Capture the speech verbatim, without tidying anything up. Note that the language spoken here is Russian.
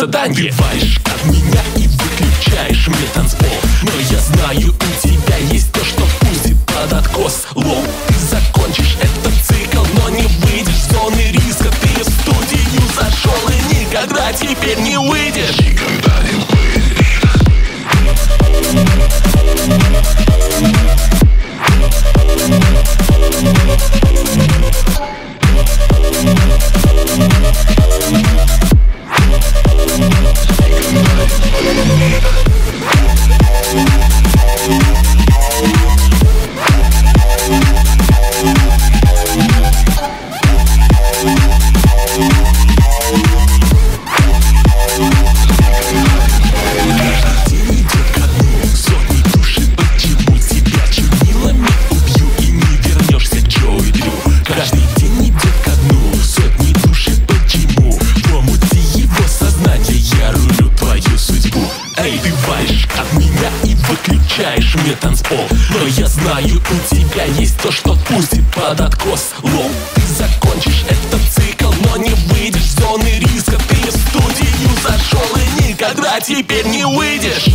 нравятся данги. Убиваешь от меня и выключаешь мне танцпол. Но я знаю, у тебя есть то, что пустит под откос. Лом, ты закончишь этот цикл, но не выйдешь в зоны риска. Ты в студию зашел и никогда теперь не выйдешь. Никогда не мне танцпол, но я знаю, у тебя есть то, что пустит под откос. Лом, ты закончишь этот цикл, но не выйдешь в зоны риска. Ты в студию зашел и никогда теперь не выйдешь.